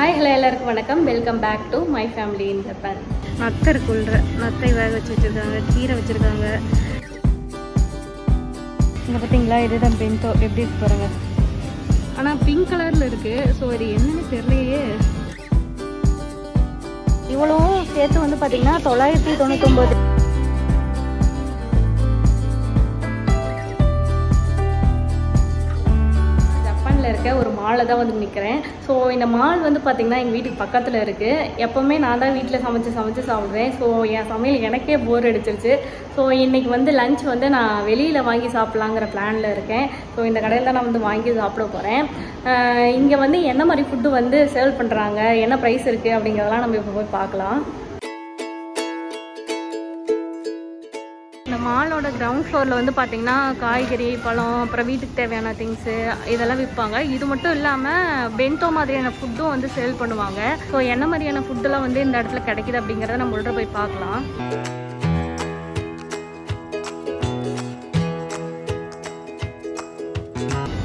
Hi hello எல்லாருக்கும் வணக்கம். Welcome back to my family in Japan. நத்தர் கொல்ற நத்தை வேக வச்சு வச்சுருக்காங்க, கீரை வச்சுருக்காங்க. இங்கே பார்த்தீங்களா, இதுதான் பெண்டோ. எப்படி இருக்கு பாருங்க. ஆனால் பிங்க் கலரில் இருக்குது. ஸோ இது என்னன்னு தெரியலையே. இவ்வளவும் சேர்த்து வந்து பார்த்தீங்கன்னா 999. ஒரு மாலை தான் வந்து நிற்கிறேன். ஸோ இந்த மால் வந்து பார்த்தீங்கன்னா எங்கள் வீட்டுக்கு பக்கத்தில் இருக்குது. எப்போவுமே நான் தான் வீட்டில் சமைச்சு சாப்பிடுவேன். ஸோ என் சமையல் எனக்கே போர் அடிச்சிருச்சு. ஸோ இன்றைக்கி வந்து லஞ்ச் வந்து நான் வெளியில் வாங்கி சாப்பிட்லாங்கிற பிளானில் இருக்கேன். ஸோ இந்த கடையில் தான் நான் வந்து வாங்கி சாப்பிட போகிறேன். இங்கே வந்து என்ன மாதிரி ஃபுட்டு வந்து சேல் பண்ணுறாங்க, என்ன ப்ரைஸ் இருக்குது அப்படிங்கிறதெல்லாம் நம்ம இப்போ போய் பார்க்கலாம். மாலோட கிரவுண்ட் ஃப்ளோரில் வந்து பார்த்தீங்கன்னா காய்கறி, பழம், அப்புறம் வீட்டுக்கு தேவையான திங்ஸு இதெல்லாம் விற்பாங்க. இது மட்டும் இல்லாமல் பெண்டோ மாதிரியான ஃபுட்டும் வந்து சேல் பண்ணுவாங்க. ஸோ என்ன மாதிரியான ஃபுட்டெல்லாம் வந்து இந்த இடத்துல கிடைக்குது அப்படிங்கிறத நம்ம உள்ள போய் பார்க்கலாம்.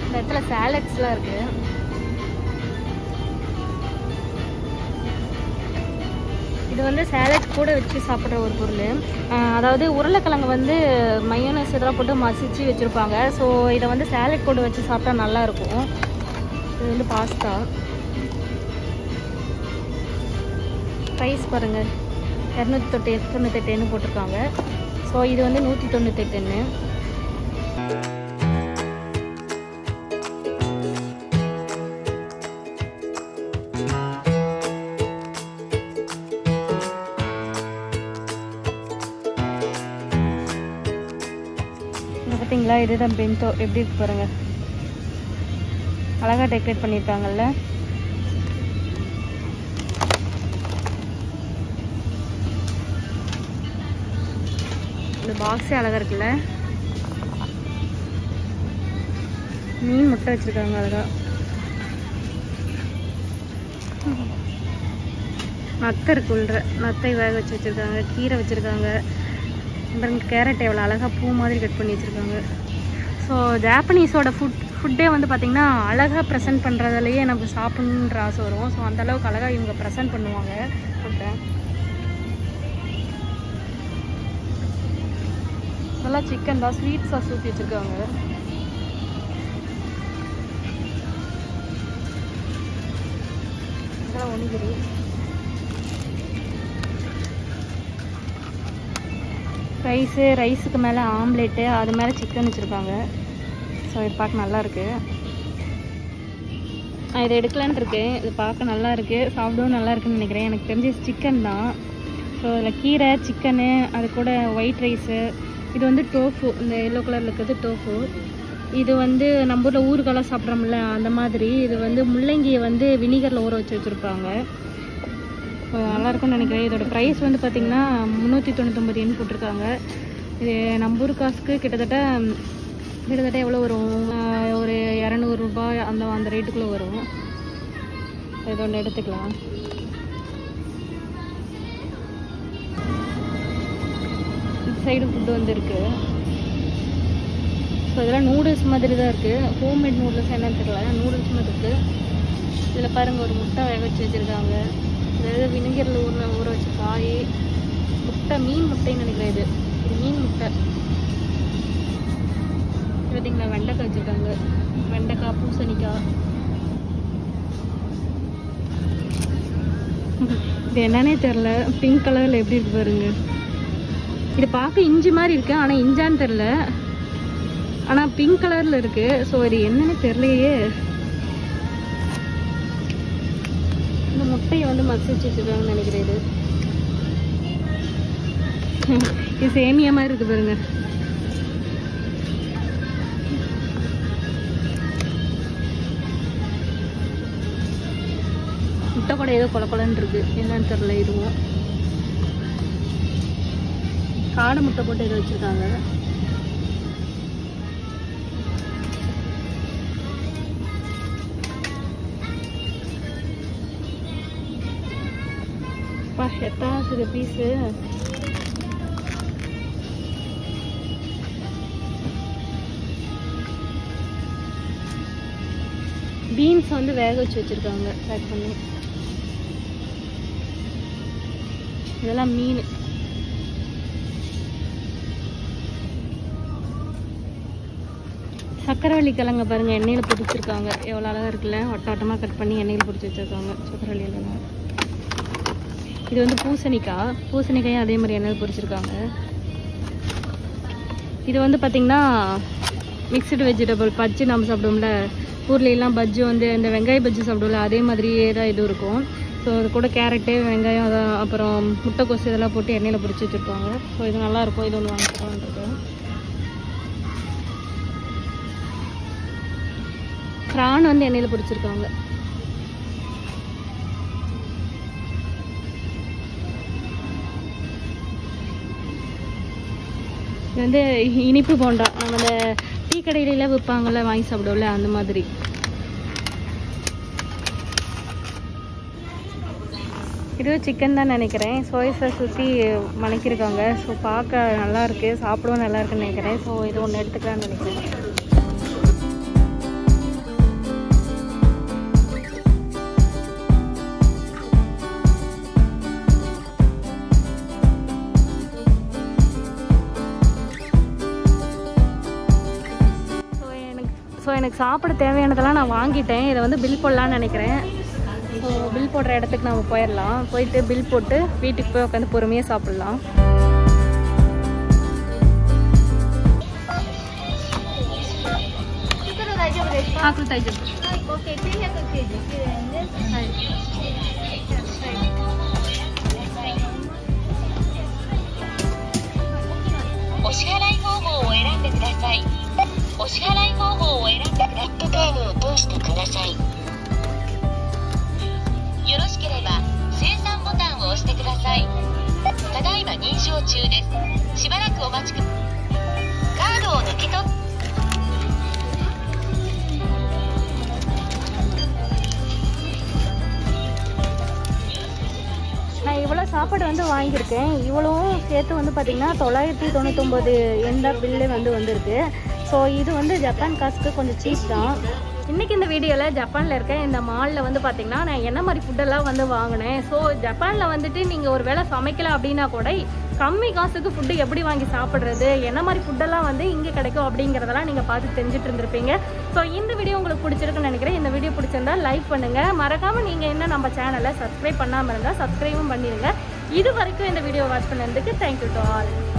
இந்த இடத்துல சாலட்ஸ்லாம் இருக்குது. இது வந்து சேலட் கூட வச்சு சாப்பிட்ற ஒரு பொருள். அதாவது உருளைக்கிழங்கு வந்து மயோனஸ் இதெல்லாம் போட்டு மசிச்சு வச்சுருப்பாங்க. ஸோ இதை வந்து சேலட் கூட வச்சு சாப்பிட்டா நல்லாயிருக்கும். இது வந்து பாஸ்தா. ப்ரைஸ் பாருங்கள், 298 போட்டிருக்காங்க. ஸோ இது வந்து 198. பார்த்தீங்களா, இதுதான் பெண்டோ. எப்படி இருக்கு பாருங்க. அழகாக டெக்கரேட் பண்ணியிருக்காங்கல்ல. இந்த பாக்ஸே அழகாக இருக்குல்ல. மீன் முட்டை வச்சுருக்காங்க அழகாக. நத்தை இருக்குல்ற நத்தை வேக வச்சு வச்சுருக்காங்க, கீரை வச்சுருக்காங்க. கேரட் எவ்வளோ அழகாக பூ மாதிரி கட் பண்ணி வச்சுருக்காங்க. ஸோ ஜாப்பனீஸோட ஃபுட்டே வந்து பார்த்திங்கன்னா அழகாக ப்ரெசென்ட் பண்ணுறதுலையே நமக்கு சாப்பிட்ணுன்ற ஆசை வரும். ஸோ அந்தளவுக்கு அழகாக இவங்க ப்ரெசென்ட் பண்ணுவாங்க ஃபுட்டை. நல்லா சிக்கன் தான் ஸ்வீட் சாஸ் ஊற்றி வச்சுருக்காங்க. நல்லா ஒனிகிரி. ரைஸுக்கு மேலே ஆம்லேட்டு, அது மேலே சிக்கன் வச்சுருக்காங்க. ஸோ இது பார்க்க நல்லாயிருக்கு. நான் இதை எடுக்கலான் இருக்கேன். இது பார்க்க நல்லாயிருக்கு, சாப்பிடவும் நல்லாயிருக்குன்னு நினைக்கிறேன். எனக்கு தெரிஞ்ச சிக்கன் தான். ஸோ இதில் கீரை, சிக்கனு, அது கூட ஒயிட் ரைஸு. இது வந்து டோஃபு, இந்த எல்லோ கலரில் இருக்கிறது டோஃபு. இது வந்து நம்ம ஊரில் ஊறுகாலாம் சாப்பிட்றோம்ல அந்த மாதிரி. இது வந்து முள்ளங்கியை வந்து வினிகரில் ஊற வச்சு வச்சுருப்பாங்க. நல்லாயிருக்கும்னு நினைக்கிறேன். இதோட ப்ரைஸ் வந்து பார்த்திங்கன்னா 399 போட்டிருக்காங்க. இது நம்ம ஊர் காசுக்கு கிட்டத்தட்ட எவ்வளோ வரும், ஒரு 200 ரூபா அந்த ரேட்டுக்குள்ளே வரும். இது ஒன்று எடுத்துக்கலாம். இந்த சைடு ஃபுட்டு வந்து இருக்குது. ஸோ இதெல்லாம் நூடுல்ஸ் மாதிரி தான் இருக்குது. ஹோம்மேட் நூடுல்ஸ் என்னன்னு தெரியல, நூடுல்ஸ் மாதிரி இருக்குது. இதில் பாருங்கள், ஒரு முட்டை வேக வச்சு வச்சுருக்காங்க. அதாவது வினிகரில் ஊற வச்சு காய், முட்டை, மீன் முட்டைன்னு நினைக்கிறேன். இது மீன் முட்டை. பார்த்தீங்களா, வெண்டைக்காய் வச்சுருக்காங்க. வெண்டைக்காய், பூசணிக்காய். இது என்னன்னே தெரில. பிங்க் கலரில் எப்படி இருக்கு பாருங்க. இது பார்க்க இஞ்சி மாதிரி இருக்குது, ஆனால் இஞ்சான்னு தெரில. ஆனால் பிங்க் கலரில் இருக்குது. ஸோ இது என்னன்னு தெரிலையே. முட்டையை வந்து மசிச்சு வச்சுருக்காங்கன்னு நினைக்கிறேன். இது சேமியா மாதிரி இருக்குது பாருங்க. முட்டை கூட ஏதோ கொலக்கொலன்னு இருக்கு, என்னன்னு தெரியல. இதுவும் காடை முட்டை போட்டு ஏதோ வச்சுருக்காங்க. எட்டாவது பீஸு. பீன்ஸ் வந்து வேக வச்சு வச்சுருக்காங்க பேக் பண்ணி. Nella mine. சக்கரவள்ளி கிழங்க பாருங்க, எண்ணெயில் பிடிச்சி இருக்காங்க. எவ்வளோ அழகாக இருக்குல்ல, வட்டாட்டமாக கட் பண்ணி எண்ணெயில் பிடிச்சி வச்சுருக்காங்க சக்கரவள்ளி கிழங்கு. இது வந்து பூசணிக்காய், பூசணிக்காயும் அதே மாதிரி எண்ணெயில் பிடிச்சிருக்காங்க. இது வந்து பார்த்திங்கன்னா மிக்சடு வெஜிடபிள் பஜ்ஜி நம்ம சாப்பிடுவோம்ல, ஊர்லாம் பஜ்ஜி வந்து இந்த வெங்காய பஜ்ஜி சாப்பிடுவோம்ல, அதே மாதிரியே தான் இது இருக்கும். ஸோ அது கூட கேரட்டு, வெங்காயம், அதான் அப்புறம் முட்டைக்கோசு இதெல்லாம் போட்டு எண்ணெயில் பிடிச்சி வச்சுருப்பாங்க. ஸோ இது நல்லாயிருக்கும், இது ஒன்று வாங்கிக்கலான்றது. பிரான் வந்து எண்ணெயில் பிடிச்சிருக்காங்க. இது வந்து இனிப்பு போண்டா, நம்ம டீ கடையில விற்பாங்கள்ல, வாங்கி சாப்பிடுவோம்ல, அந்த மாதிரி. இதுவும் சிக்கன் தான் நினைக்கிறேன். சோயா சாஸ் ஊற்றி மணக்கிருக்காங்க. ஸோ பார்க்க நல்லாயிருக்கு, சாப்பிடவும் நல்லாயிருக்குன்னு நினைக்கிறேன். ஸோ இது ஒன்று எடுத்துக்கலான்னு நினைக்கிறேன். எனக்கு சாப்பிட தேவையானதெல்லாம் நான் வாங்கிட்டேன். இதை வந்து பில் போடலான்னு நினைக்கிறேன். ஸோ பில் போடுற இடத்துக்கு நம்ம போயிடலாம். போயிட்டு பில் போட்டு வீட்டுக்கு போய் உட்காந்து பொறுமையாக சாப்பிட்லாம்.お支払い方法を選んでアップペイを通してください。よろしければ生産ボタンを押してください。ただいま認証中です。しばらくお待ちください。カードを抜き取ってநான் இவ்வளோ சாப்பாடு வந்து வாங்கியிருக்கேன். இவ்வளோவும் சேர்த்து வந்து பார்த்திங்கன்னா 999 எந்த பில்லு வந்து வந்திருக்கு. ஸோ இது வந்து ஜப்பான் காசுக்கு கொஞ்சம் சீப் தான். இன்றைக்கி இந்த வீடியோவில் ஜப்பானில் இருக்க இந்த மாலில் வந்து பார்த்திங்கன்னா நான் என்ன மாதிரி ஃபுட்டெல்லாம் வந்து வாங்கினேன். ஸோ ஜப்பானில் வந்துட்டு நீங்கள் ஒரு வேளை சமைக்கலை அப்படின்னா கூட கம்மி காசுக்கு ஃபுட்டு எப்படி வாங்கி சாப்பிட்றது, என்ன மாதிரி ஃபுட்டெல்லாம் வந்து இங்கே கிடைக்கும் அப்படிங்கிறதெல்லாம் நீங்கள் பார்த்து தெரிஞ்சுட்டு இருந்திருப்பீங்க. ஸோ இந்த வீடியோ உங்களுக்கு பிடிச்சிருக்குன்னு நினைக்கிறேன். இந்த வீடியோ பிடிச்சிருந்தா லைக் பண்ணுங்கள். மறக்காமல் நீங்கள் என்ன நம்ம சேனலை சப்ஸ்கிரைப் பண்ணாமல் இருந்தால் சப்ஸ்கிரைபும் பண்ணிடுங்க. இது வரைக்கும் இந்த வீடியோ வாட்ச் பண்ணதுக்கு தேங்க்யூ டு ஆல்.